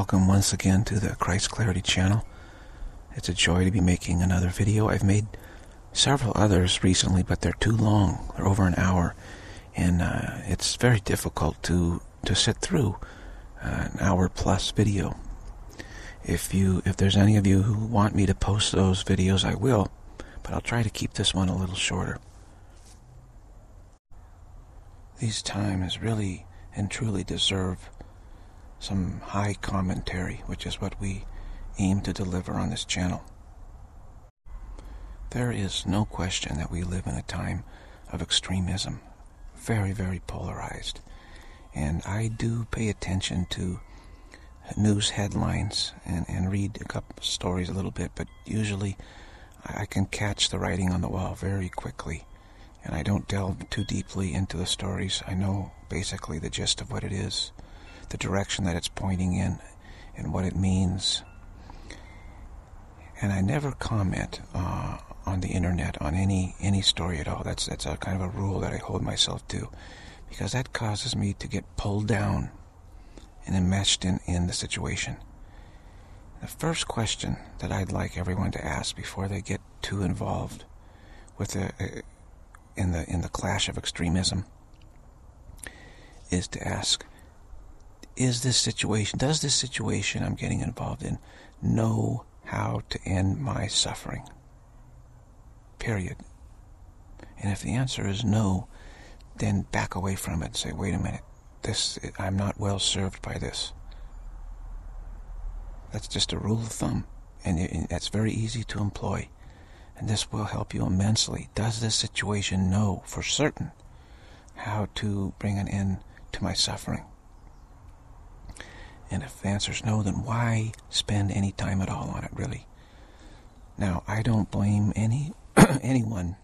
Welcome once again to the Christ Clarity channel. It's a joy to be making another video. I've made several others recently, but they're too long. They're over an hour, and it's very difficult to sit through an hour plus video. If there's any of you who want me to post those videos, I will, but I'll try to keep this one a little shorter. These times really and truly deserve some high commentary, which is what we aim to deliver on this channel. There is no question that we live in a time of extremism, very, very polarized. And I do pay attention to news headlines and read a couple of stories a little bit, but usually I can catch the writing on the wall very quickly. And I don't delve too deeply into the stories. I know basically the gist of what it is, the direction that it's pointing in, and what it means. And I never comment on the internet on any story at all. That's a kind of a rule that I hold myself to, because that causes me to get pulled down and enmeshed in the situation. The first question that I'd like everyone to ask before they get too involved with in the clash of extremism is to ask, does this situation I'm getting involved in know how to end my suffering? Period. And if the answer is no, then back away from it. Say, wait a minute, I'm not well served by this. That's just a rule of thumb, and that's very easy to employ. And this will help you immensely. Does this situation know for certain how to bring an end to my suffering? And if the answer is no, then why spend any time at all on it, really? Now, I don't blame anyone.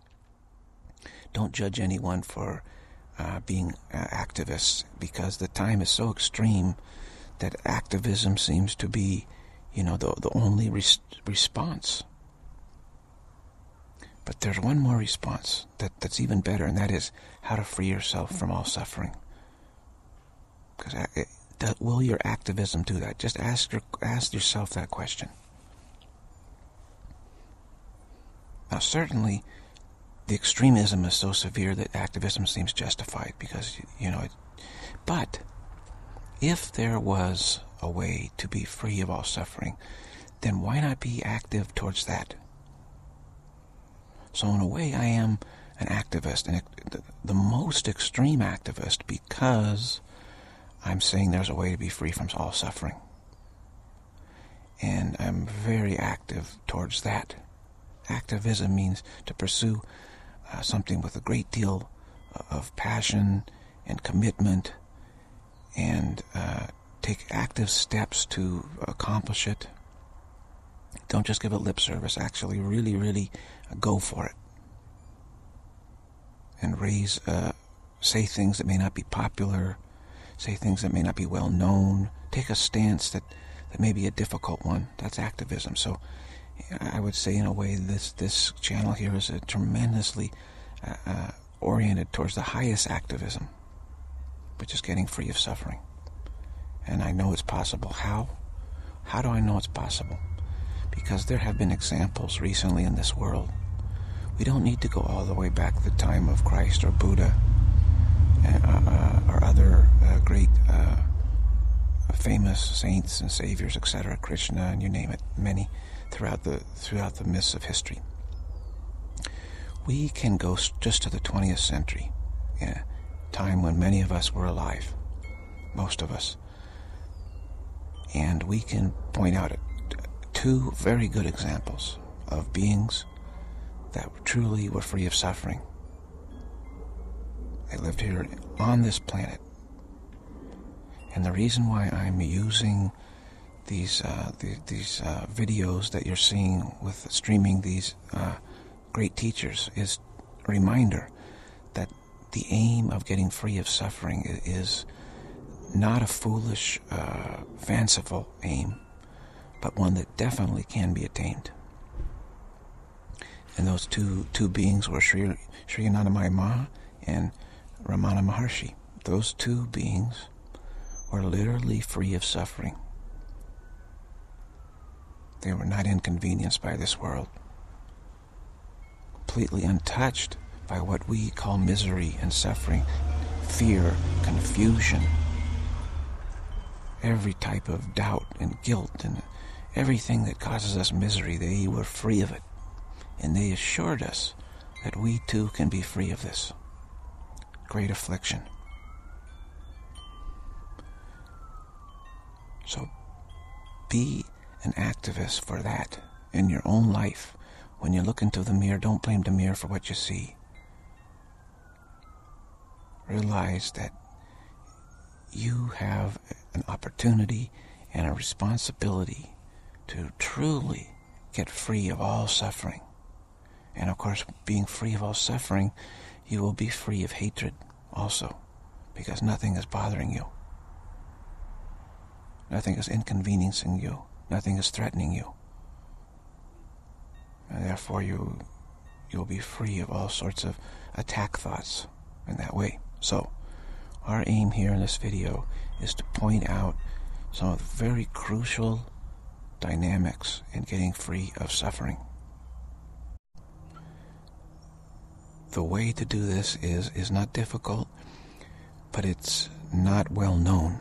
Don't judge anyone for being activists, because the time is so extreme that activism seems to be, the only response. But there's one more response that's even better, and that is how to free yourself from all suffering. Because will your activism do that? Just ask yourself that question. Now, certainly, the extremism is so severe that activism seems justified, because But if there was a way to be free of all suffering, then why not be active towards that? So in a way, I am an activist, and the most extreme activist, because I'm saying there's a way to be free from all suffering. And I'm very active towards that. Activism means to pursue something with a great deal of passion and commitment, and take active steps to accomplish it. Don't just give it lip service. Actually, really, really go for it. And say things that may not be popular. Say things that may not be well known. Take a stance that may be a difficult one. That's activism. So I would say, in a way, this channel here is tremendously oriented towards the highest activism, which is getting free of suffering. And I know it's possible. How? How do I know it's possible? Because there have been examples recently in this world. We don't need to go all the way back to the time of Christ or Buddha or other great famous saints and saviors, etc., Krishna, and you name it, many throughout the myths of history. We can go just to the 20th century, a time when many of us were alive, most of us, and we can point out two very good examples of beings that truly were free of suffering. They lived here on this planet. And the reason why I'm using these videos that you're seeing with streaming these great teachers is a reminder that the aim of getting free of suffering is not a foolish, fanciful aim, but one that definitely can be attained. And those two beings were Sri Anandamayi Ma and Ramana Maharshi. Those two beings were literally free of suffering. they were not inconvenienced by this world, completely untouched by what we call misery and suffering, fear, confusion, every type of doubt and guilt and everything that causes us misery. They were free of it, and they assured us that we too can be free of this great affliction. So be an activist for that in your own life. When you look into the mirror, don't blame the mirror for what you see. Realize that you have an opportunity and a responsibility to truly get free of all suffering. And of course, being free of all suffering, you will be free of hatred also, because nothing is bothering you. Nothing is inconveniencing you. Nothing is threatening you. And therefore, you'll be free of all sorts of attack thoughts in that way. So, our aim here in this video is to point out some of the very crucial dynamics in getting free of suffering. The way to do this is not difficult, but it's not well known.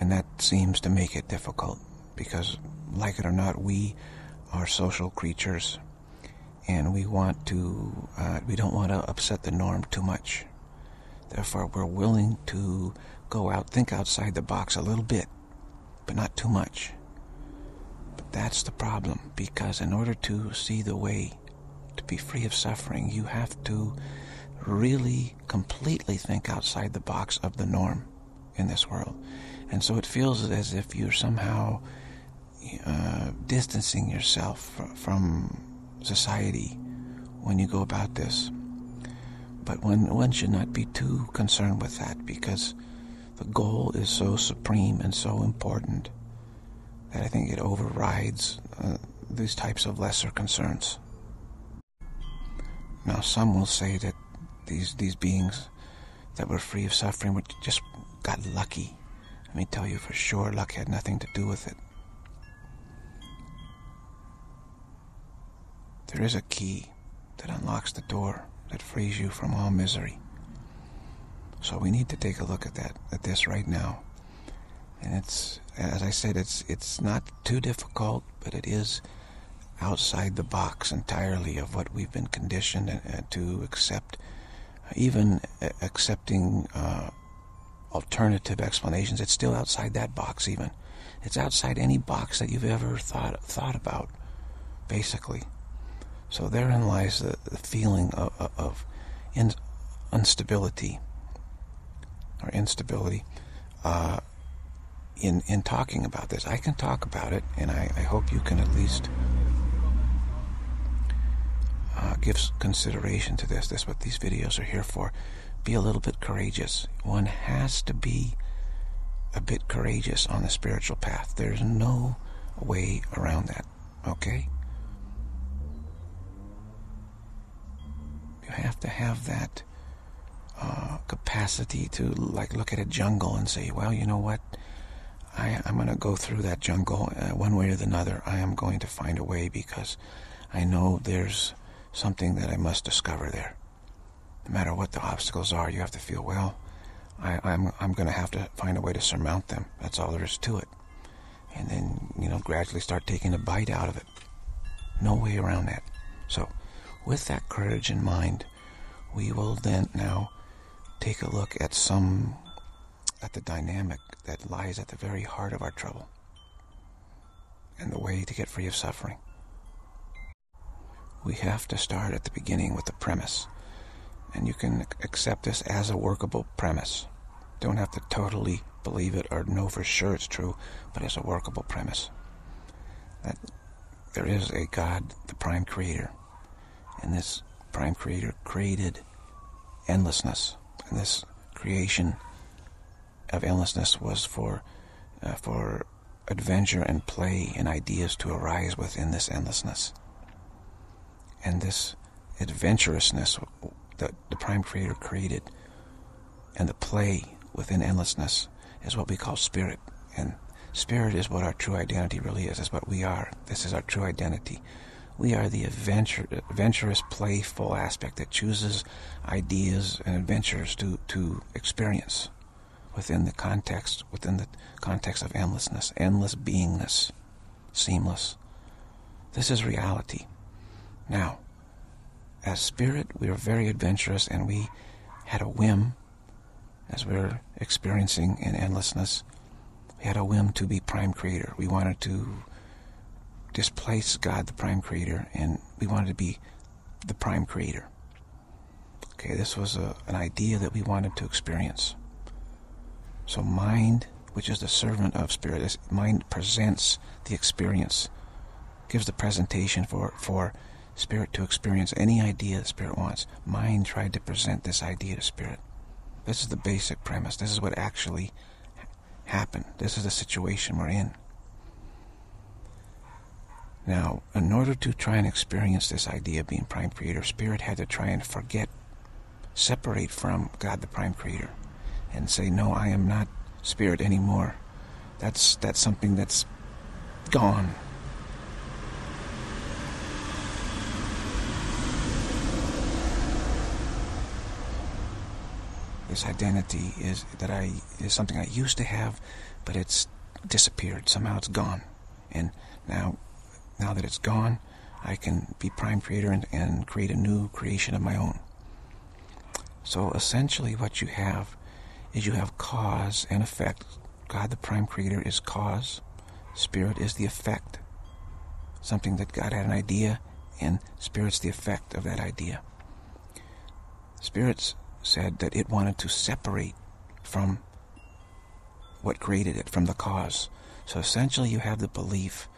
And that seems to make it difficult because, like it or not, we are social creatures, and we want to, we don't want to upset the norm too much. Therefore, we're willing to go out, think outside the box a little bit, but not too much. But that's the problem, because in order to see the way to be free of suffering, you have to really completely think outside the box of the norm in this world. And so it feels as if you're somehow distancing yourself from society when you go about this. But one should not be too concerned with that, because the goal is so supreme and so important that I think it overrides these types of lesser concerns. Now, some will say that these beings that were free of suffering just got lucky. Let me tell you for sure, luck had nothing to do with it. There is a key that unlocks the door that frees you from all misery. So we need to take a look at that, at this right now. And it's, as I said, it's not too difficult, but it is outside the box entirely of what we've been conditioned to accept, even accepting alternative explanations. It's still outside that box even. It's outside any box that you've ever thought about, basically. So therein lies the feeling of instability or instability in talking about this. I can talk about it, and I hope you can at least give consideration to this. That's what these videos are here for. Be a little bit courageous. One has to be a bit courageous on the spiritual path. There's no way around that, okay? You have to have that capacity to, like, look at a jungle and say, well, you know what? I'm going to go through that jungle one way or another. I am going to find a way, because I know there's something that I must discover there. No matter what the obstacles are, you have to feel, well, I'm going to have to find a way to surmount them. That's all there is to it. And then, you know, gradually start taking a bite out of it. No way around that. So, with that courage in mind, we will then now take a look at at the dynamic that lies at the very heart of our trouble and the way to get free of suffering. We have to start at the beginning with the premise. And you can accept this as a workable premise. Don't have to totally believe it or know for sure it's true, but it's a workable premise. That there is a God, the prime creator. And this prime creator created endlessness. And this creation of endlessness was for adventure and play and ideas to arise within this endlessness. And this adventurousness that the prime creator created, and the play within endlessness, is what we call spirit. And Spirit is what our true identity really is. It's what we are. This is our true identity. We are the adventurous, playful aspect that chooses ideas and adventures to experience within the context of endlessness, endless beingness, seamless. This is reality. Now, as spirit, we are very adventurous, and we had a whim, as we're experiencing in endlessness, we had a whim to be prime creator. We wanted to displace God, the prime creator, and we wanted to be the prime creator. Okay, this was an idea that we wanted to experience. So mind, which is the servant of spirit, mind presents the experience, gives the presentation for spirit to experience any idea that spirit wants. Mind tried to present this idea to spirit. This is the basic premise. This is what actually happened. This is the situation we're in. Now, in order to try and experience this idea of being prime creator, spirit had to try and forget, separate from God the prime creator, and say, no, I am not spirit anymore. That's something that's gone. This identity is something I used to have, but it's disappeared. Somehow it's gone. And now that it's gone, I can be prime creator and create a new creation of my own. So essentially what you have is you have cause and effect. God the prime creator is cause. Spirit is the effect. Something that God had an idea, and Spirit's the effect of that idea. Spirit's said that it wanted to separate from what created it, from the cause. So essentially you have the belief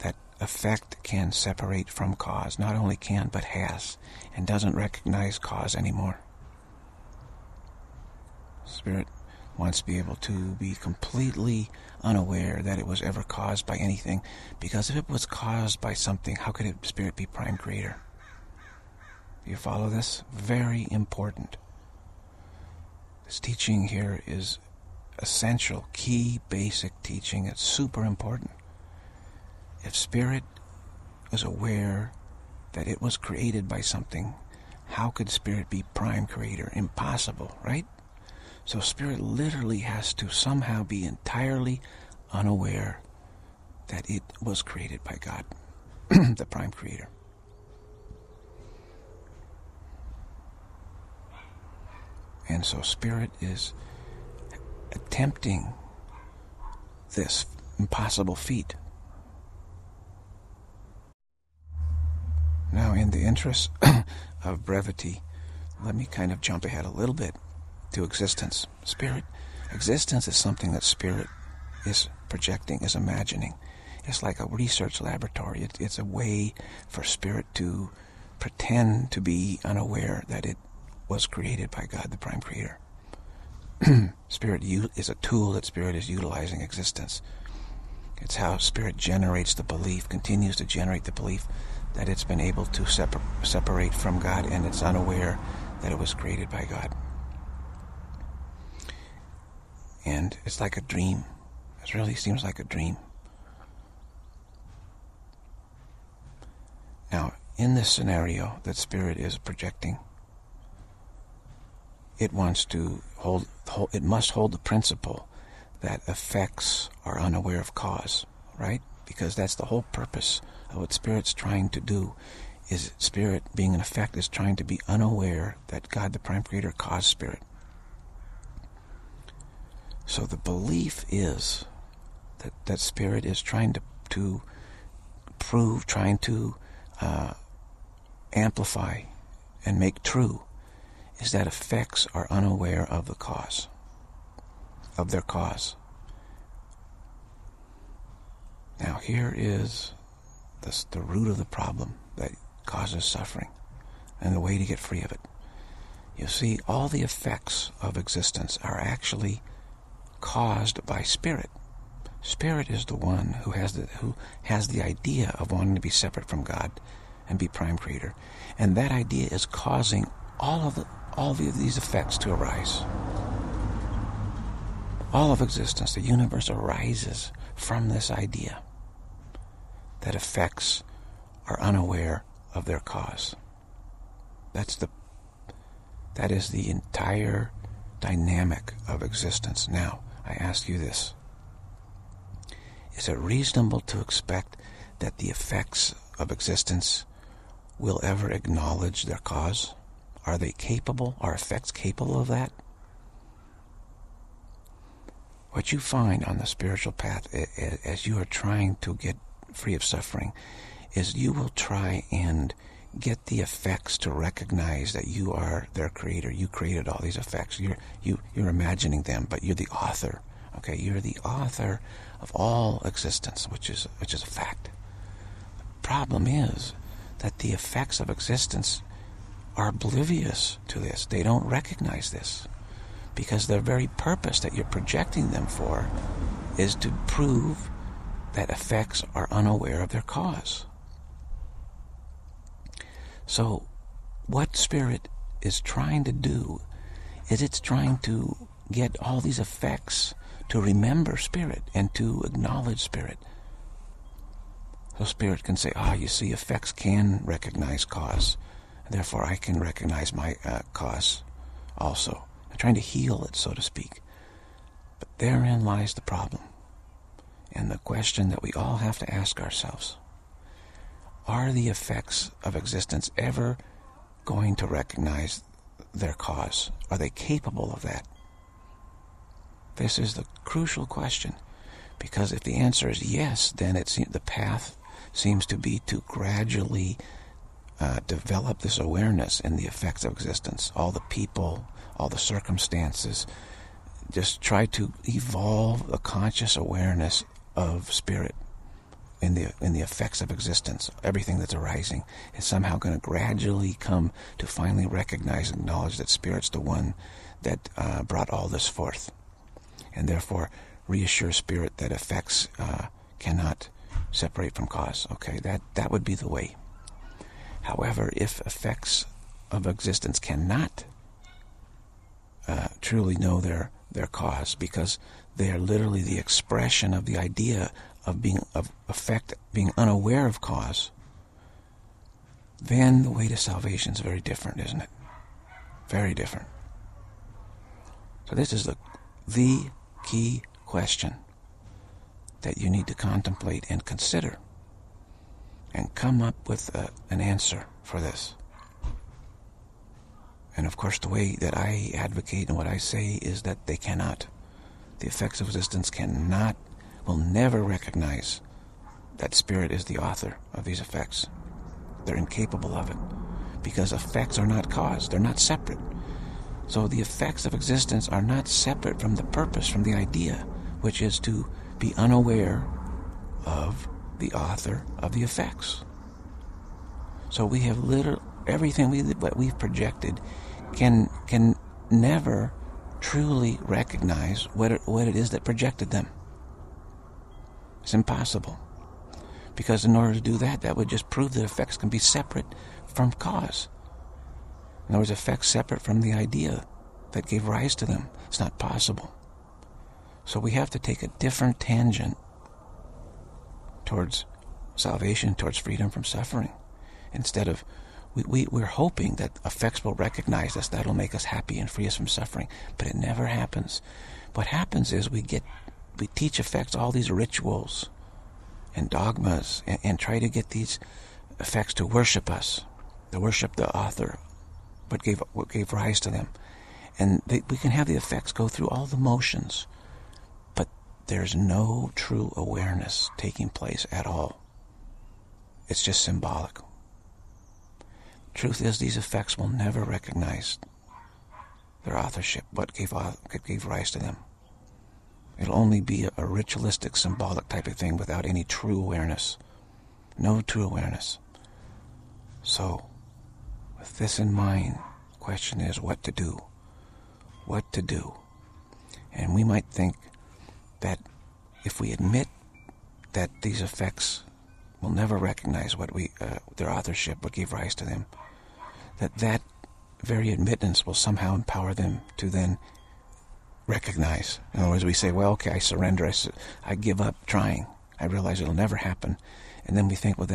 that effect can separate from cause. Not only can, but has, and doesn't recognize cause anymore. Spirit wants to be able to be completely unaware that it was ever caused by anything, because if it was caused by something, how could Spirit be prime creator? You follow this? Very important. This teaching here is essential, key, basic teaching. It's super important. If spirit is aware that it was created by something, how could spirit be prime creator? Impossible, right? So spirit literally has to somehow be entirely unaware that it was created by God, the prime creator. And so spirit is attempting this impossible feat. Now, in the interest of brevity, let me kind of jump ahead a little bit to existence. Existence is something that spirit is projecting, is imagining. It's like a research laboratory. It's a way for spirit to pretend to be unaware that it was created by God, the prime creator. Spirit is a tool that spirit is utilizing existence. It's how spirit generates the belief, continues to generate the belief that it's been able to separate from God, and it's unaware that it was created by God. And it's like a dream. It really seems like a dream. Now, in this scenario that spirit is projecting, it wants to hold the principle that effects are unaware of cause, right? Because that's the whole purpose of what spirit's trying to do, is spirit, being an effect, is trying to be unaware that God, the prime creator, caused spirit. So the belief is that spirit is trying to prove, trying to amplify and make true, is that effects are unaware of the cause, of their cause. Now here is the root of the problem that causes suffering, and the way to get free of it. You see, all the effects of existence are actually caused by spirit. Spirit is the one who has the idea of wanting to be separate from God and be prime creator, and that idea is causing all of these effects to arise. all of existence, the universe arises from this idea that effects are unaware of their cause. That is the entire dynamic of existence. Now, I ask you this. Is it reasonable to expect that the effects of existence will ever acknowledge their cause? Are they capable? Are effects capable of that? What you find on the spiritual path as you are trying to get free of suffering is you will try and get the effects to recognize that you are their creator. You created all these effects. You're imagining them, but you're the author. Okay, you're the author of all existence, which is a fact. The problem is that the effects of existence are oblivious to this. They don't recognize this because the very purpose that you're projecting them for is to prove that effects are unaware of their cause. So what Spirit is trying to do is it's trying to get all these effects to remember Spirit and to acknowledge Spirit. So Spirit can say, you see, effects can recognize cause. Therefore, I can recognize my cause also. I'm trying to heal it, so to speak. But therein lies the problem. And the question that we all have to ask ourselves, are the effects of existence ever going to recognize their cause? Are they capable of that? This is the crucial question, because if the answer is yes, then the path seems to be to gradually develop this awareness in the effects of existence. All the people, all the circumstances, just try to evolve a conscious awareness of Spirit in the effects of existence. Everything that's arising is somehow going to gradually come to finally recognize and acknowledge that Spirit's the one that brought all this forth. And therefore reassure Spirit that effects cannot separate from cause. Okay, that would be the way. However, if effects of existence cannot truly know their cause, because they are literally the expression of the idea of effect being unaware of cause, then the way to salvation is very different, isn't it? Very different. So this is the key question that you need to contemplate and consider and come up with an answer for this. And of course, the way that I advocate and what I say is that they cannot. The effects of existence will never recognize that Spirit is the author of these effects. They're incapable of it because effects are not cause. They're not separate. So the effects of existence are not separate from the purpose, from the idea, which is to be unaware of the author of the effects. So we have everything that we've projected can never truly recognize what it is that projected them. It's impossible. Because in order to do that, that would just prove that effects can be separate from cause. In other words, effects separate from the idea that gave rise to them. It's not possible. So we have to take a different tangent towards salvation, towards freedom from suffering. Instead of, we're hoping that effects will recognize us, that'll make us happy and free us from suffering. But it never happens. What happens is we teach effects all these rituals and dogmas and try to get these effects to worship us, to worship the author, what gave rise to them. And we can have the effects go through all the motions, but there's no true awareness taking place at all. It's just symbolic. Truth is, these effects will never recognize their authorship, what gave rise to them. It'll only be a ritualistic, symbolic type of thing without any true awareness. No true awareness. So, with this in mind, the question is what to do. What to do. And we might think that if we admit that these effects will never recognize their authorship, what gave rise to them, that very admittance will somehow empower them to then recognize. In other words, we say, well, okay, I surrender. I give up trying. I realize it'll never happen. And then we think, well,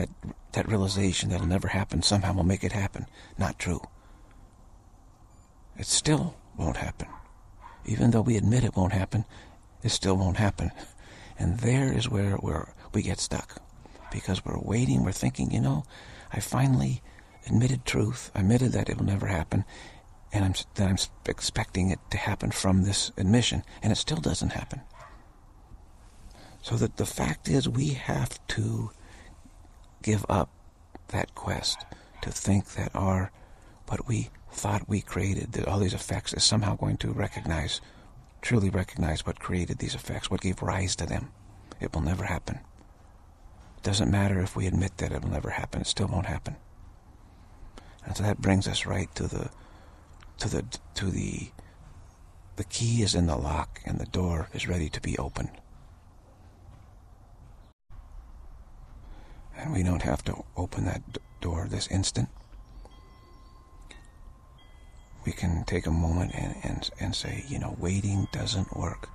that realization that'll never happen somehow will make it happen. Not true. It still won't happen. Even though we admit it won't happen, it still won't happen. And there is where we get stuck. Because we're waiting, we're thinking, you know, I finally admitted truth, admitted that it will never happen, and I'm expecting it to happen from this admission, and it still doesn't happen. So that the fact is, we have to give up that quest to think that what we thought we created, that all these effects, is somehow going to truly recognize what created these effects, what gave rise to them. It will never happen. It doesn't matter if we admit that it will never happen, it still won't happen. And so that brings us right to the key is in the lock and the door is ready to be opened. And we don't have to open that door this instant. We can take a moment and say, you know, waiting doesn't work.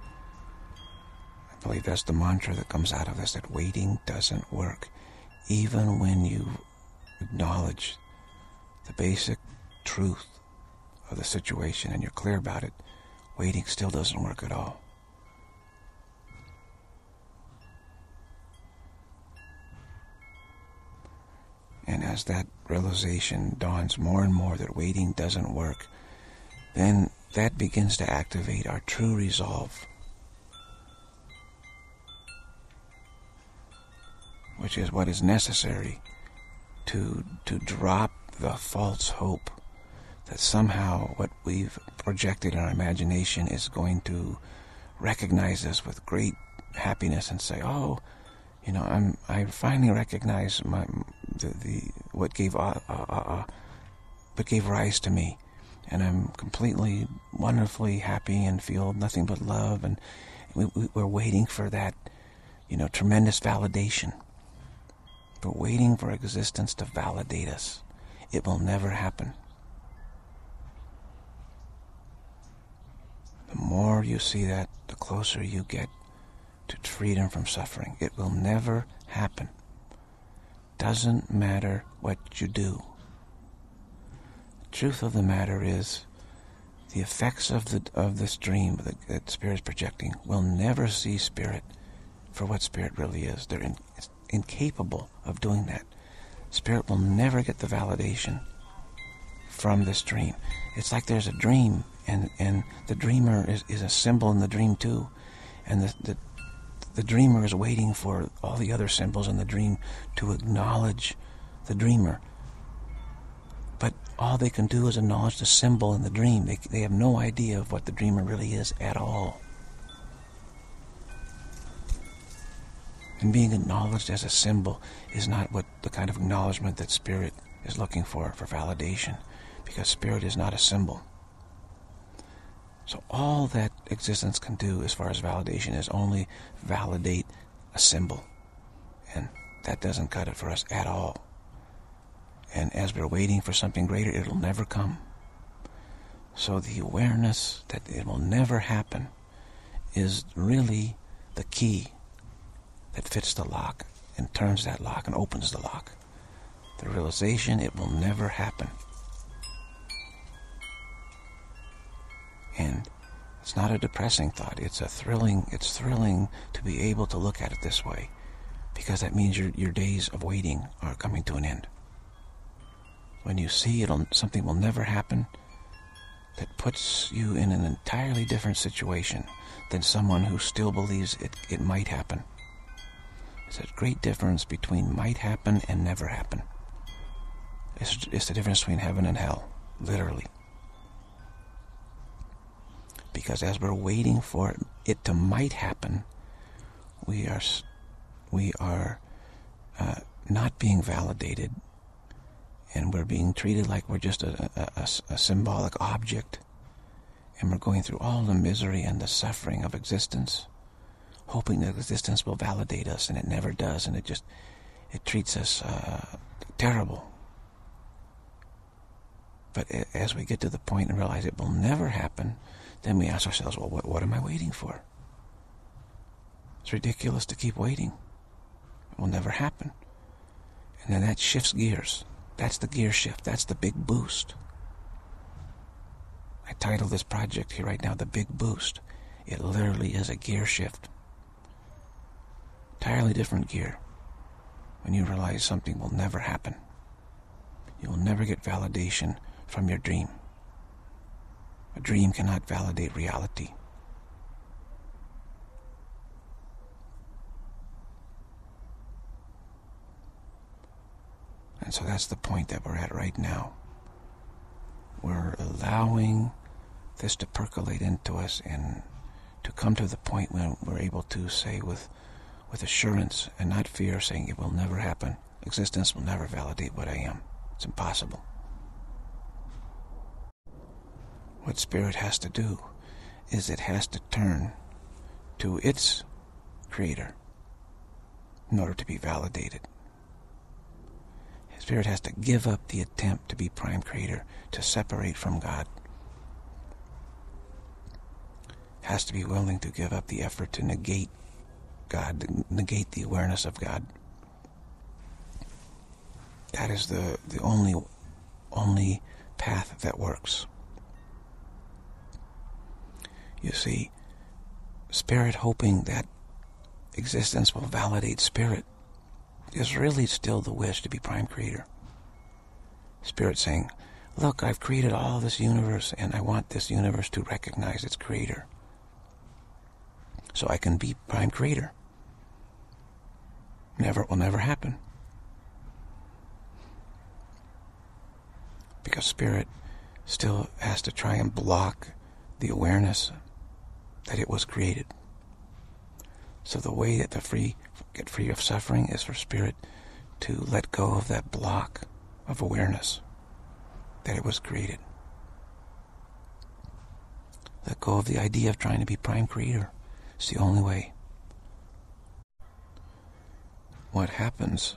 I believe that's the mantra that comes out of this, that waiting doesn't work. Even when you acknowledge the basic truth of the situation and you're clear about it, waiting still doesn't work at all. And as that realization dawns more and more that waiting doesn't work, then that begins to activate our true resolve, which is what is necessary to drop the false hope that somehow what we've projected in our imagination is going to recognize us with great happiness and say, oh, you know, I finally recognize what gave rise to me, and I'm completely wonderfully happy and feel nothing but love, and we're waiting for that, you know, tremendous validation. We're waiting for existence to validate us. It will never happen. The more you see that, the closer you get to freedom from suffering. It will never happen. Doesn't matter what you do. The truth of the matter is, the effects of this dream that Spirit is projecting will never see Spirit for what Spirit really is. They're incapable of doing that. Spirit will never get the validation from this dream. It's like there's a dream, and the dreamer is a symbol in the dream too, and the dreamer is waiting for all the other symbols in the dream to acknowledge the dreamer. But all they can do is acknowledge the symbol in the dream. They have no idea of what the dreamer really is at all. And being acknowledged as a symbol is not what the kind of acknowledgement that Spirit is looking for validation, because Spirit is not a symbol. So all that existence can do as far as validation is only validate a symbol. And that doesn't cut it for us at all. And as we're waiting for something greater, it'll never come. So the awareness that it will never happen is really the key that fits the lock and turns that lock and opens the lock. The realization it will never happen. And it's not a depressing thought. It's thrilling to be able to look at it this way, because that means your days of waiting are coming to an end. When you see something will never happen, that puts you in an entirely different situation than someone who still believes it might happen. There's a great difference between might happen and never happen. It's the difference between heaven and hell, literally. Because as we're waiting for it to might happen, we are not being validated, and we're being treated like we're just a symbolic object, and we're going through all the misery and the suffering of existence, hoping that existence will validate us, and it never does, and it treats us terrible. But as we get to the point and realize it will never happen, Then we ask ourselves, well, what am I waiting for? It's ridiculous to keep waiting. It will never happen. And then that shifts gears. That's the gear shift. That's the big boost. I titled this project here right now, The Big Boost. It literally is a gear shift. Entirely different gear. When you realize something will never happen. You will never get validation from your dream. A dream cannot validate reality. And so that's the point that we're at right now. We're allowing this to percolate into us and to come to the point when we're able to say with assurance and not fear, saying it will never happen. Existence will never validate what I am. It's impossible. What spirit has to do is it has to turn to its creator in order to be validated. Spirit has to give up the attempt to be prime creator, to separate from God. Has to be willing to give up the effort to negate God, to negate the awareness of God. That is the only path that works. You see, spirit hoping that existence will validate spirit is really still the wish to be prime creator. Spirit saying, look, I've created all this universe and I want this universe to recognize its creator. So I can be prime creator. It will never happen. Because spirit still has to try and block the awareness that it was created. So the way that the free get free of suffering is for spirit to let go of that block of awareness that it was created. Let go of the idea of trying to be prime creator. It's the only way. What happens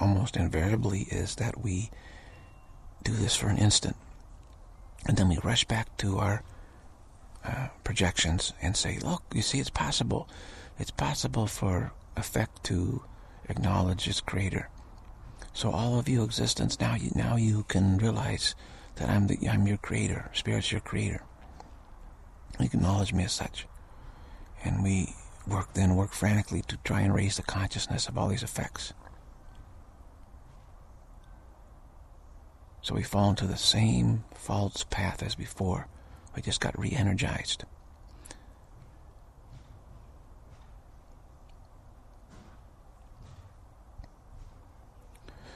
almost invariably is that we do this for an instant, and then we rush back to our projections and say, look, you see, it's possible. It's possible for effect to acknowledge its creator. So all of you existence, now you can realize that I'm your creator. Spirit's your creator. You acknowledge me as such. And we work frantically to try and raise the consciousness of all these effects. So we fall into the same false path as before. We just got re-energized.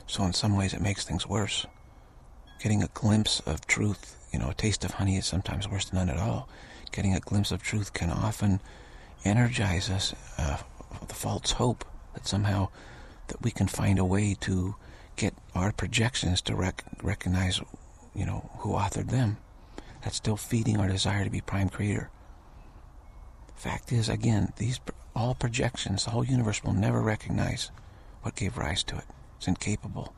So in some ways it makes things worse. Getting a glimpse of truth, a taste of honey is sometimes worse than none at all. Getting a glimpse of truth can often energize us with the false hope that somehow that we can find a way to get our projections to recognize, who authored them. That's still feeding our desire to be prime creator. Fact is, again, all projections, the whole universe will never recognize what gave rise to it. It's incapable.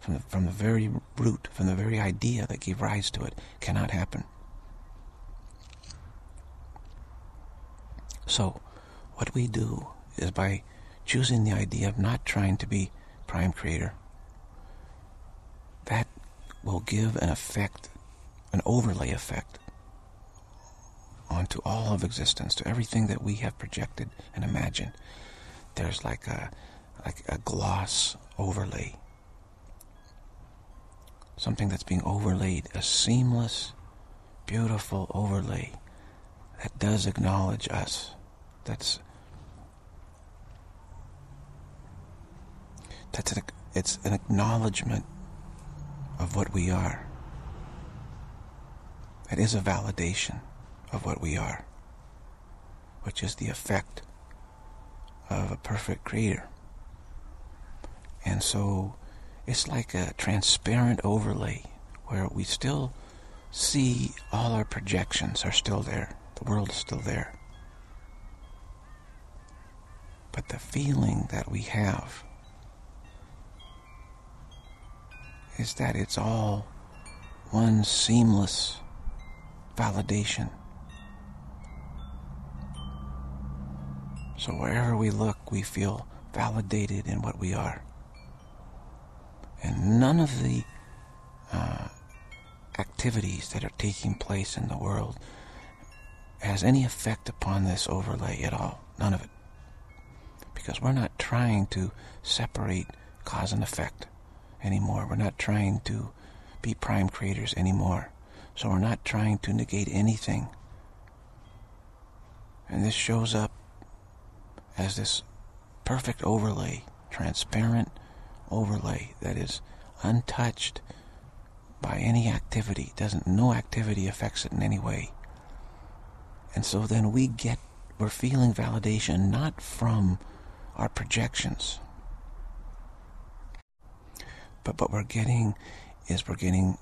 From the very root, from the very idea that gave rise to it, cannot happen. So, what we do is by choosing the idea of not trying to be prime creator, that will give an effect, an overlay effect onto all of existence, to everything that we have projected and imagined. There's like a gloss overlay, something that's being overlaid, a seamless, beautiful overlay that does acknowledge us. It's an acknowledgement of what we are. It is a validation of what we are, which is the effect of a perfect creator. And so it's like a transparent overlay where we still see all our projections are still there. The world is still there. But the feeling that we have is that it's all one seamless validation. So wherever we look, we feel validated in what we are. And none of the activities that are taking place in the world has any effect upon this overlay at all. None of it. Because we're not trying to separate cause and effect anymore. We're not trying to be prime creators anymore. So we're not trying to negate anything. And this shows up as this perfect overlay, transparent overlay that is untouched by any activity. No activity affects it in any way. And so then we're feeling validation not from our projections, but what we're getting is validation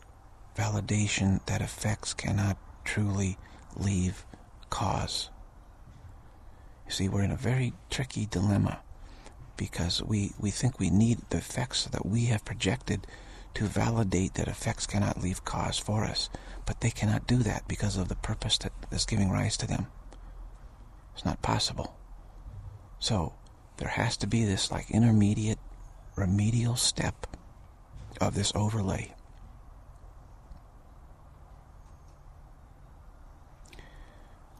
that effects cannot truly leave cause. You see, we're in a very tricky dilemma because we think we need the effects that we have projected to validate that effects cannot leave cause for us. But they cannot do that because of the purpose that is giving rise to them. It's not possible. So there has to be this like intermediate remedial step of this overlay.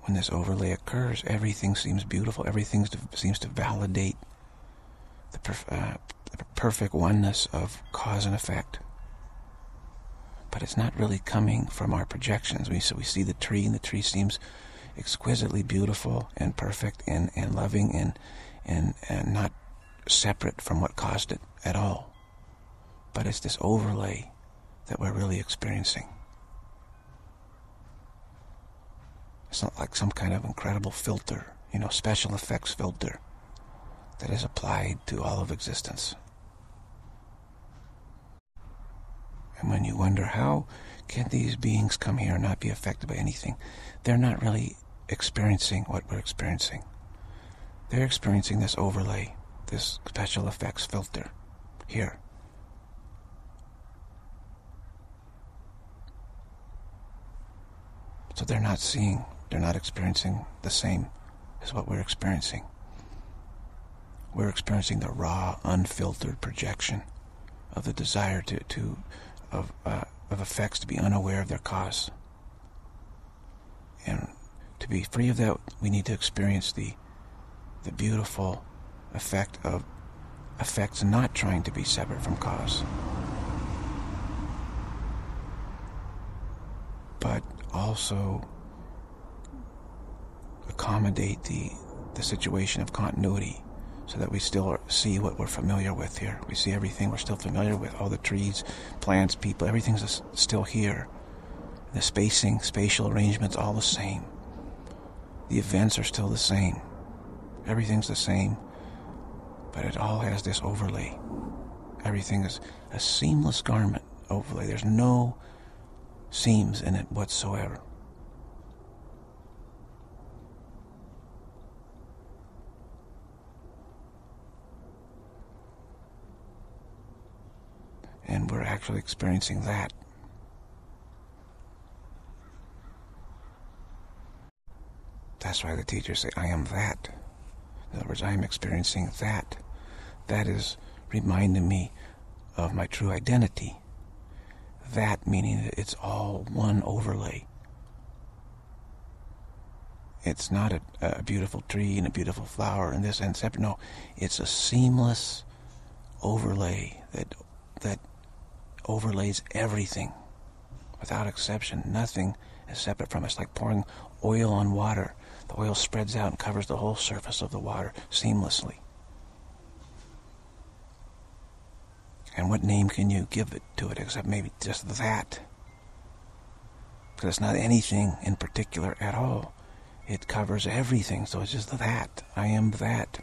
When this overlay occurs, everything seems beautiful. Everything seems to validate the perfect oneness of cause and effect. But it's not really coming from our projections. So we see the tree, and the tree seems exquisitely beautiful and perfect and loving and not separate from what caused it at all. But it's this overlay that we're really experiencing. It's not like some kind of incredible filter, special effects filter that is applied to all of existence. And when you wonder how can these beings come here and not be affected by anything, they're not really experiencing what we're experiencing. They're experiencing this overlay, this special effects filter here. So they're not seeing. They're not experiencing the same as what we're experiencing. We're experiencing the raw, unfiltered projection of the desire of effects to be unaware of their cause. And to be free of that, we need to experience the beautiful effect of effects not trying to be separate from cause. But also accommodate the situation of continuity, so that we still see what we're familiar with here. We see everything we're still familiar with. All the trees, plants, people, everything's still here. The spacing, spatial arrangement's all the same. The events are still the same. Everything's the same, but it all has this overlay. Everything is a seamless garment overlay. There's no seams in it whatsoever. And we're actually experiencing that. That's why the teachers say, I am that. In other words, I am experiencing that. That is reminding me of my true identity. That meaning that it's all one overlay. It's not a beautiful tree and a beautiful flower and this and separate. No, it's a seamless overlay that overlays everything without exception. Nothing is separate from it. It's like pouring oil on water. The oil spreads out and covers the whole surface of the water seamlessly. And what name can you give to it except maybe just that? Because it's not anything in particular at all. It covers everything, so it's just that. I am that.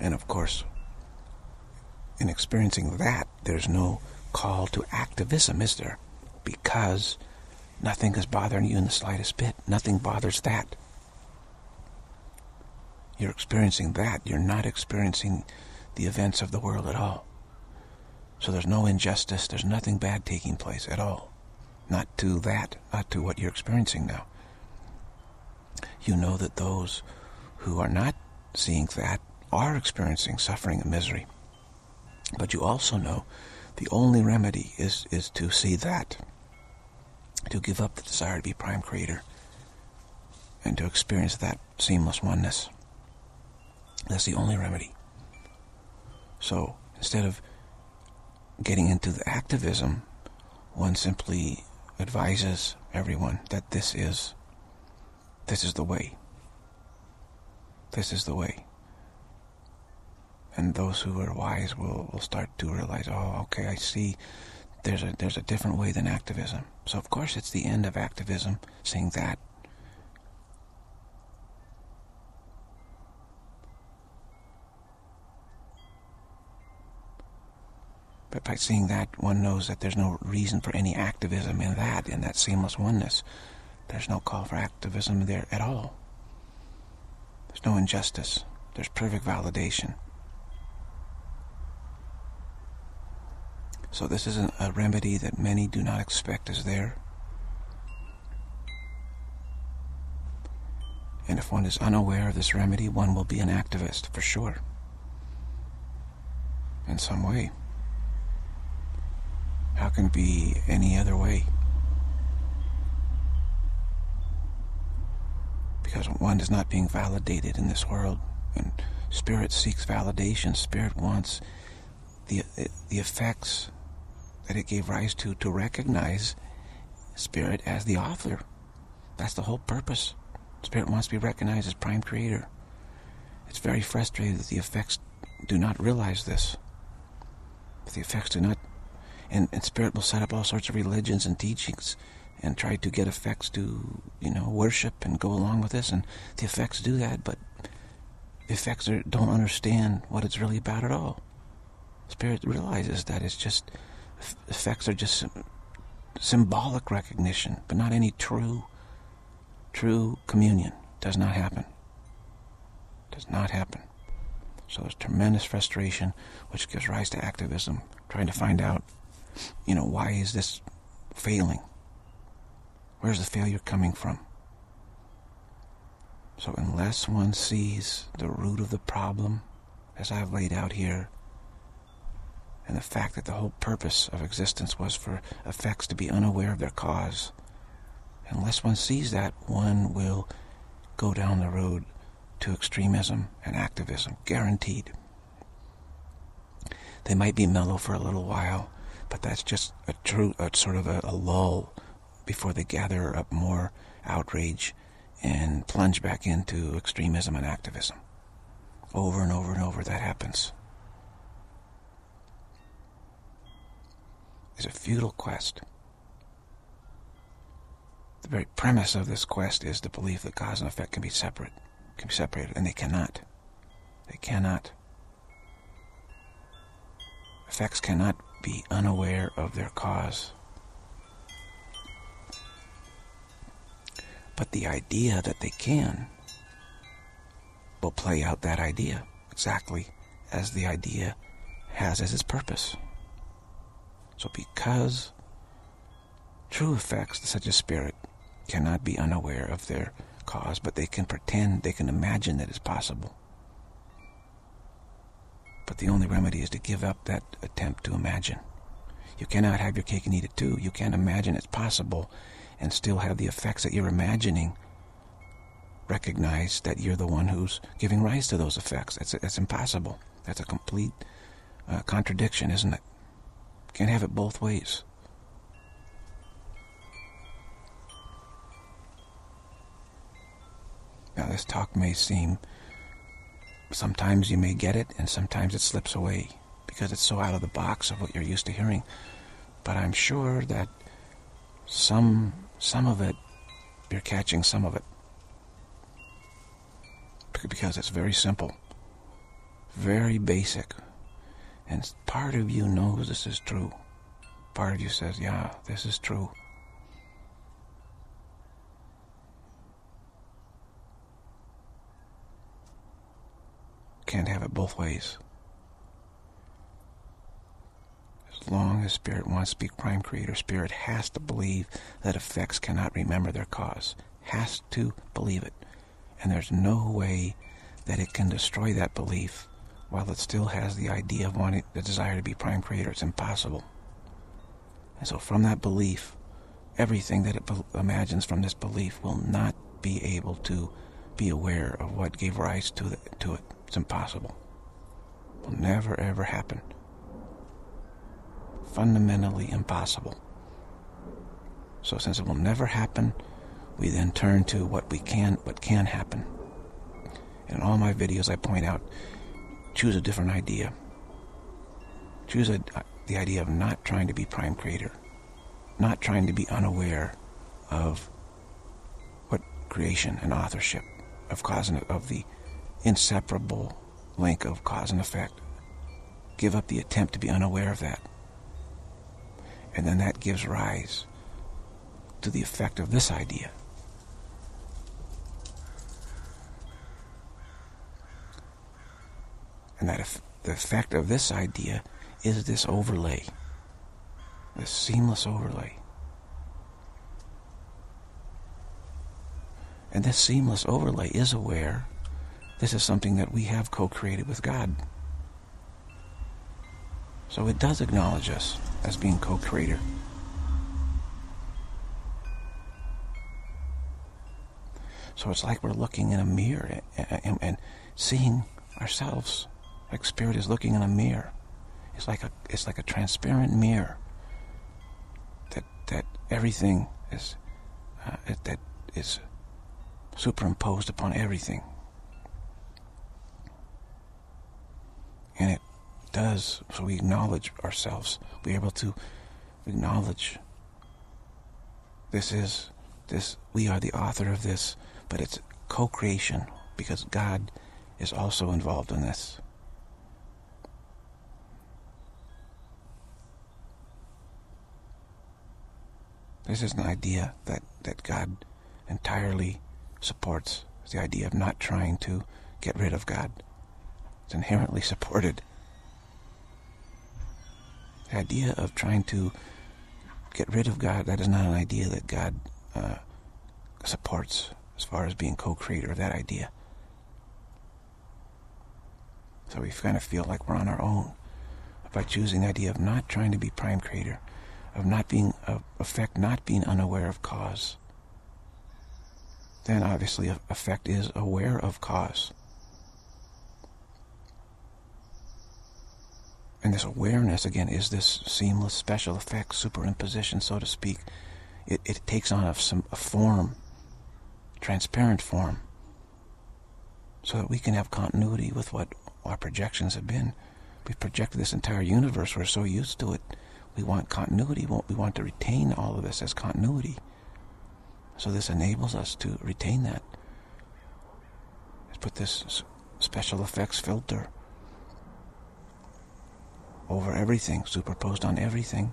And of course, in experiencing that, there's no call to activism, is there? Because nothing is bothering you in the slightest bit. Nothing bothers that. You're experiencing that. You're not experiencing the events of the world at all. So there's no injustice, there's nothing bad taking place at all. Not to that, not to what you're experiencing now. You know that those who are not seeing that are experiencing suffering and misery. But you also know the only remedy is to see that, to give up the desire to be prime creator, and to experience that seamless oneness. That's the only remedy. So instead of getting into the activism, one simply advises everyone that this is the way. This is the way. And those who are wise will start to realize, oh, okay, I see there's a different way than activism. So of course it's the end of activism, seeing that. But by seeing that, one knows that there's no reason for any activism in that seamless oneness. There's no call for activism there at all. There's no injustice. There's perfect validation. So this is a remedy that many do not expect is there. And if one is unaware of this remedy, one will be an activist, for sure. In some way. How can it be any other way? Because one is not being validated in this world, and Spirit seeks validation. Spirit wants the effects that it gave rise to recognize Spirit as the author. That's the whole purpose. Spirit wants to be recognized as prime creator. It's very frustrating that the effects do not realize this. But the effects do not. And Spirit will set up all sorts of religions and teachings and try to get effects to, worship and go along with this. And the effects do that, but the effects don't understand what it's really about at all. Spirit realizes that it's just, effects are just symbolic recognition, but not any true communion. Does not happen. Does not happen. So there's tremendous frustration, which gives rise to activism, trying to find out, why is this failing? Where's the failure coming from? So unless one sees the root of the problem, as I've laid out here, and the fact that the whole purpose of existence was for effects to be unaware of their cause, unless one sees that, one will go down the road to extremism and activism, guaranteed. They might be mellow for a little while, but that's just a lull before they gather up more outrage and plunge back into extremism and activism. Over and over and over that happens. It's a futile quest. The very premise of this quest is the belief that cause and effect can be separated, and they cannot. They cannot. Effects cannot be unaware of their cause. But the idea that they can will play out that idea exactly as the idea has as its purpose. So because true effects, such as Spirit, cannot be unaware of their cause, but they can pretend, they can imagine that it's possible. But the only remedy is to give up that attempt to imagine. You cannot have your cake and eat it too. You can't imagine it's possible and still have the effects that you're imagining recognize that you're the one who's giving rise to those effects. That's impossible. That's a complete contradiction, isn't it? You can't have it both ways. Now, this talk may seem, sometimes you may get it, and sometimes it slips away, because it's so out of the box of what you're used to hearing. But I'm sure that some of it, you're catching some of it. Because it's very simple, very basic. And part of you knows this is true. Part of you says, yeah, this is true. Can't have it both ways. as long as Spirit wants to be prime creator, Spirit has to believe that effects cannot remember their cause. Has to believe it. And there's no way that it can destroy that belief while it still has the idea of wanting, the desire to be prime creator. It's impossible. And so from that belief, everything that it imagines from this belief will not be able to be aware of what gave rise to it. It's impossible. Will never ever happen. Fundamentally impossible. So since it will never happen, we then turn to what can happen. In all my videos I point out, choose a different idea. Choose the idea of not trying to be prime creator, not trying to be unaware of what creation and authorship of cause and of the inseparable link of cause and effect. Give up the attempt to be unaware of that. And then that gives rise to the effect of this idea. And that the effect of this idea is this overlay, this seamless overlay. And this seamless overlay is aware. This is something that we have co-created with God. So it does acknowledge us as being co-creator. So it's like we're looking in a mirror and seeing ourselves. Like Spirit is looking in a mirror. It's like a transparent mirror that everything is that is superimposed upon everything. And it does, so we acknowledge ourselves. We're able to acknowledge this, we are the author of this, but it's co-creation because God is also involved in this. This is an idea that God entirely supports. It's the idea of not trying to get rid of God. It's inherently supported. The idea of trying to get rid of God, that is not an idea that God supports as far as being co-creator of that idea. So we kind of feel like we're on our own by choosing the idea of not trying to be prime creator, of not being of effect, not being unaware of cause. Then obviously effect is aware of cause. And this awareness, again, is this seamless special effect superimposition, so to speak. It takes on a form, transparent form, so that we can have continuity with what our projections have been. We've projected this entire universe. We're so used to it. We want continuity. We want to retain all of this as continuity. So this enables us to retain that. Let's put this special effects filter over everything, superposed on everything.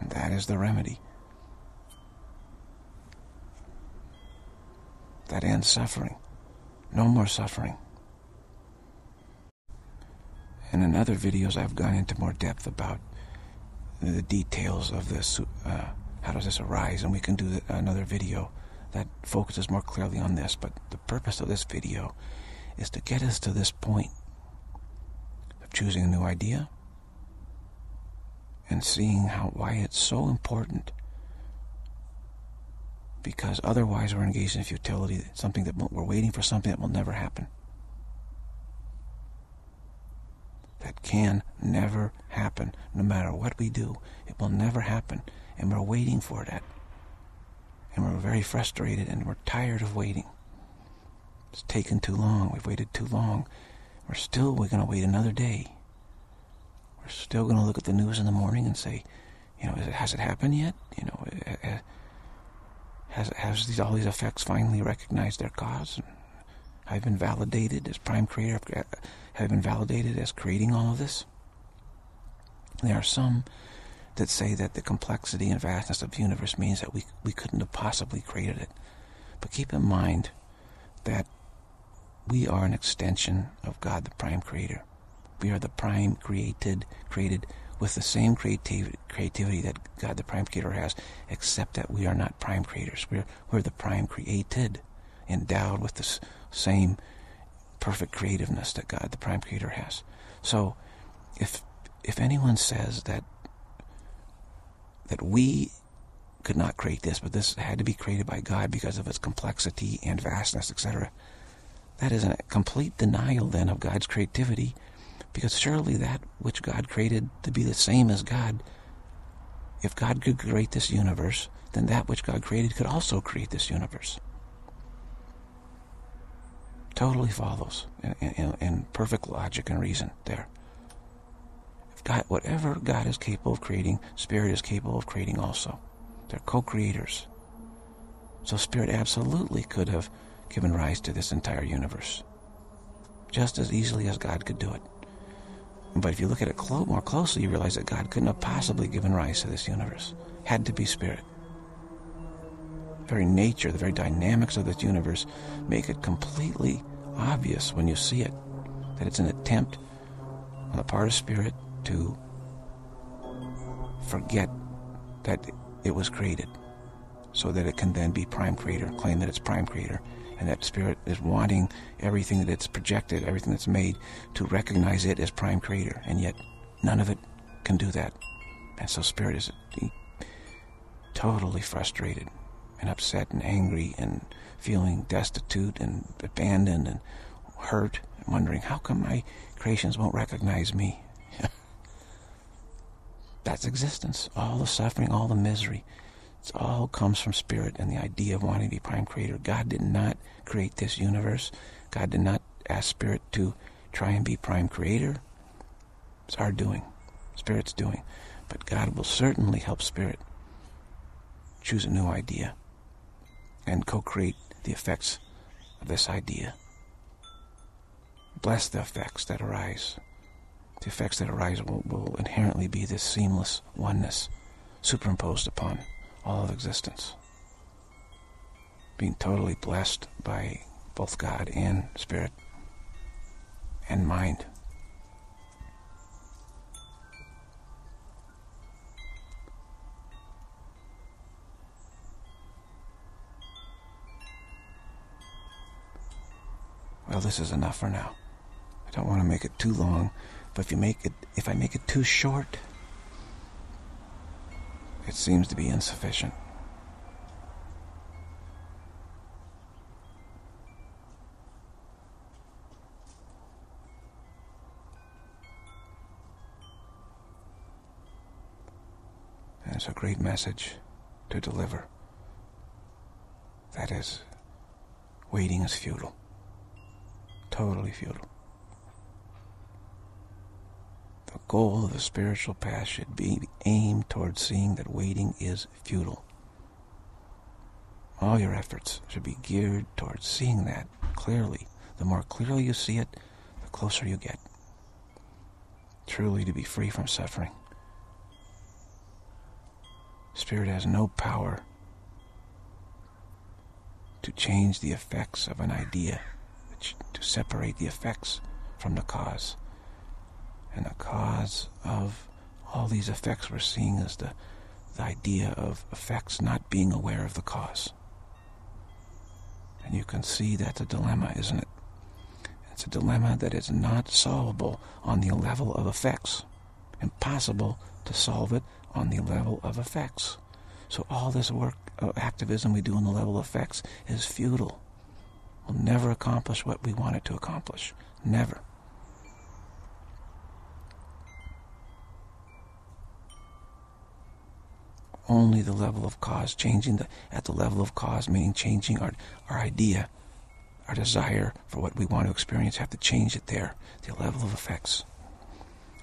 And that is the remedy. That ends suffering. No more suffering. And in other videos I've gone into more depth about the details of this, how does this arise, and we can do another video that focuses more clearly on this, but the purpose of this video is to get us to this point of choosing a new idea and seeing why it's so important, because otherwise we're engaged in futility, something that we're waiting for, something that will never happen. That can never happen, no matter what we do. It will never happen, and we're waiting for that. And we're very frustrated and we're tired of waiting. It's taken too long. We've waited too long. We're going to wait another day. We're still going to look at the news in the morning and say, has it happened yet? Has all these effects finally recognized their cause? I've been validated as prime creator. Have I been validated as creating all of this? There are some that say that the complexity and vastness of the universe means that we couldn't have possibly created it. But keep in mind that We are an extension of God, the prime creator. We are the prime created with the same creativity that God, the prime creator, has, except that we are not prime creators. We're the prime created, endowed with the same perfect creativeness that God, the prime creator, has. So if anyone says that we could not create this, but this had to be created by God because of its complexity and vastness, etc., that is a complete denial then of God's creativity, because surely that which God created to be the same as God, if God could create this universe, then that which God created could also create this universe. Totally follows in perfect logic and reason there. God, whatever God is capable of creating, Spirit is capable of creating also. They're co-creators. So Spirit absolutely could have given rise to this entire universe, just as easily as God could do it. But if you look at it more closely, you realize that God couldn't have possibly given rise to this universe. Had to be Spirit. The very nature, the very dynamics of this universe make it completely obvious when you see it, that it's an attempt on the part of Spirit to forget that it was created, so that it can then be prime creator, claim that it's prime creator, and that Spirit is wanting everything that it's projected, everything that's made, to recognize it as prime creator, and yet none of it can do that. And so Spirit is totally frustrated and upset and angry and feeling destitute and abandoned and hurt, and wondering, how come my creations won't recognize me? That's existence. All the suffering, all the misery, it all comes from Spirit and the idea of wanting to be prime creator. God did not create this universe. God did not ask Spirit to try and be prime creator. It's our doing. Spirit's doing. But God will certainly help Spirit choose a new idea and co-create the effects of this idea. Bless the effects that arise. The effects that arise will inherently be this seamless oneness superimposed upon all of existence, being totally blessed by both God and Spirit and mind. Well, this is enough for now. I don't want to make it too long. But if I make it too short, it seems to be insufficient. And it's a great message to deliver. That is, waiting is futile. Totally futile. The goal of the spiritual path should be aimed towards seeing that waiting is futile. All your efforts should be geared towards seeing that clearly. The more clearly you see it, the closer you get. Truly to be free from suffering. Spirit has no power to change the effects of an idea, to separate the effects from the cause. And the cause of all these effects we're seeing is the idea of effects not being aware of the cause. And you can see that's a dilemma, isn't it? It's a dilemma that is not solvable on the level of effects. Impossible to solve it on the level of effects. So all this work of activism we do on the level of effects is futile. We'll never accomplish what we wanted to accomplish. Never. Only the level of cause, at the level of cause, meaning changing our idea, our desire for what we want to experience, have to change it there, the level of effects.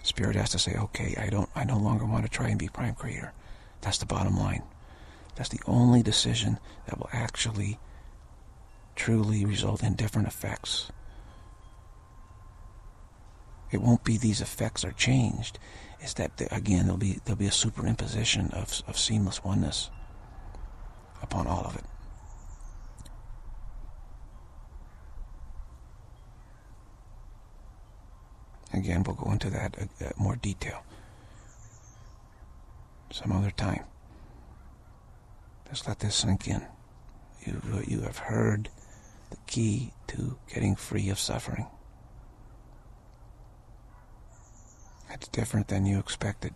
Spirit has to say, okay, I no longer want to try and be prime creator. That's the bottom line. That's the only decision that will actually, truly result in different effects. It won't be these effects are changed. It's that, again, there'll be a superimposition of seamless oneness upon all of it. Again, we'll go into that more detail some other time. Just let this sink in. You have heard the key to getting free of suffering. It's different than you expected.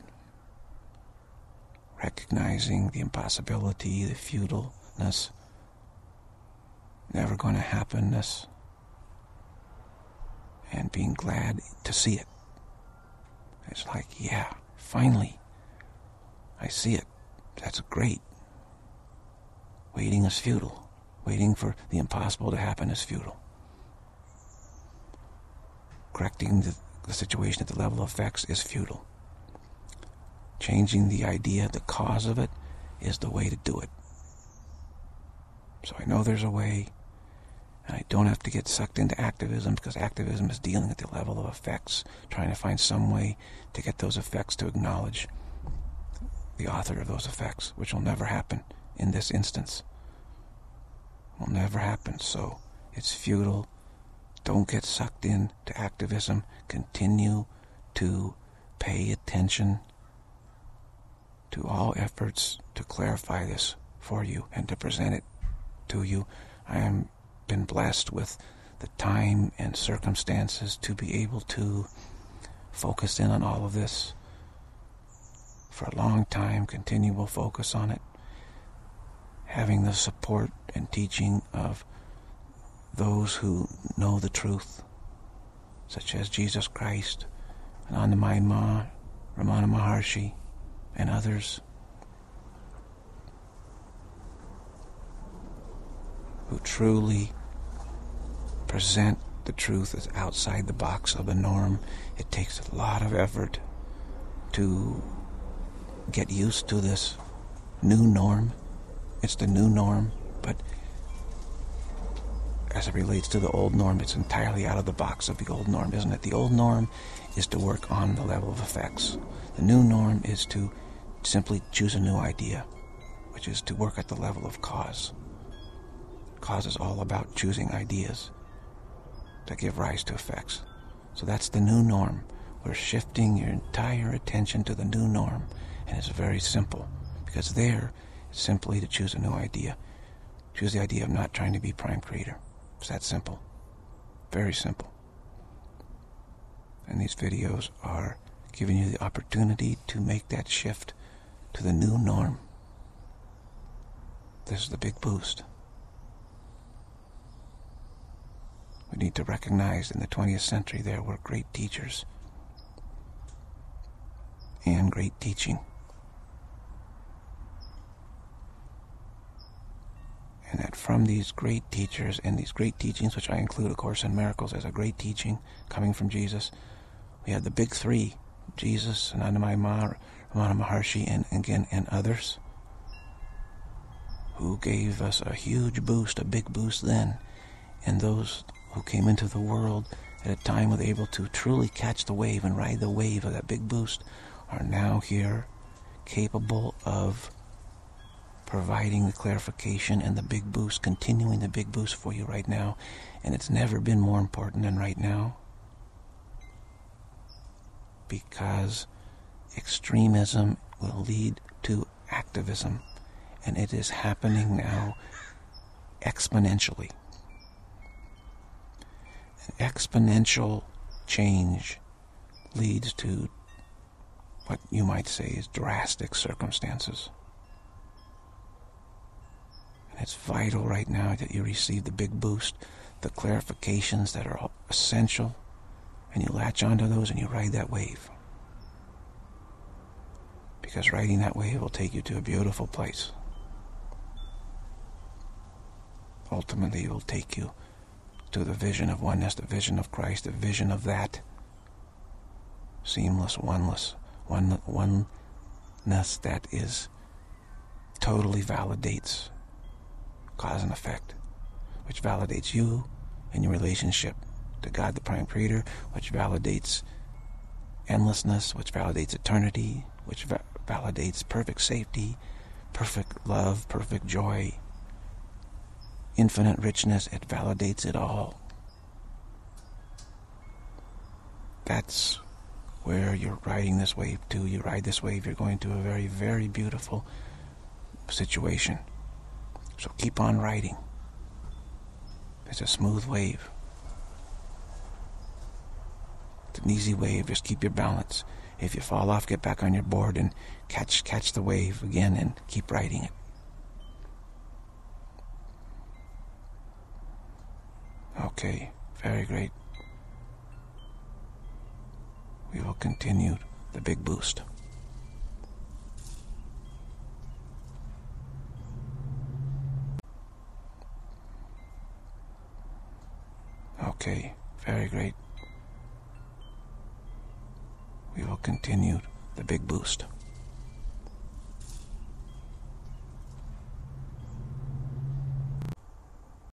Recognizing the impossibility, the futileness, never going to happenness, and being glad to see it. It's like, yeah, finally, I see it. That's great. Waiting is futile. Waiting for the impossible to happen is futile. Correcting the situation at the level of facts is futile. Changing the idea, the cause of it, is the way to do it. So I know there's a way, and I don't have to get sucked into activism, because activism is dealing at the level of effects, trying to find some way to get those effects to acknowledge the author of those effects, which will never happen in this instance. Will never happen, so it's futile. Don't get sucked in to activism. Continue to pay attention to all efforts to clarify this for you and to present it to you. I have been blessed with the time and circumstances to be able to focus in on all of this for a long time, continual focus on it, having the support and teaching of those who know the truth, such as Jesus Christ, Anandamayi Ma, Ramana Maharshi, and others who truly present the truth as outside the box of the norm. It takes a lot of effort to get used to this new norm. It's the new norm, but as it relates to the old norm, it's entirely out of the box of the old norm, isn't it? The old norm is to work on the level of effects. The new norm is to simply choose a new idea, which is to work at the level of cause. Cause is all about choosing ideas that give rise to effects. So that's the new norm. We're shifting your entire attention to the new norm, and it's very simple, because there, it's simply to choose a new idea. Choose the idea of not trying to be prime creator. It's that simple. Very simple. And these videos are giving you the opportunity to make that shift to the new norm. This is the big boost. We need to recognize in the 20th century there were great teachers and great teaching. And that from these great teachers and these great teachings, which I include A Course in Miracles as a great teaching coming from Jesus, we have the big three, Jesus, Anandamayi Ma, Ramana Maharshi, and again, and others, who gave us a huge boost, a big boost then. And those who came into the world at a time where they were able to truly catch the wave and ride the wave of that big boost are now here, capable of providing the clarification and the big boost, continuing the big boost for you right now. And it's never been more important than right now, because extremism will lead to activism, and it is happening now exponentially. An exponential change leads to what you might say is drastic circumstances. It's vital right now that you receive the big boost, the clarifications that are all essential, and you latch onto those and you ride that wave. Because riding that wave will take you to a beautiful place. Ultimately, it will take you to the vision of oneness, the vision of Christ, the vision of that seamless oneness that is totally validates cause and effect, which validates you and your relationship to God, the Prime Creator, which validates endlessness, which validates eternity, which validates perfect safety, perfect love, perfect joy, infinite richness. It validates it all. that's where you're riding this wave to. You ride this wave, you're going to a very, very beautiful situation. So keep on riding. It's a smooth wave. It's an easy wave. Just keep your balance. If you fall off, get back on your board and catch the wave again and keep riding it. Okay, very great. We will continue the big boost. Okay, very great. We will continue the big boost.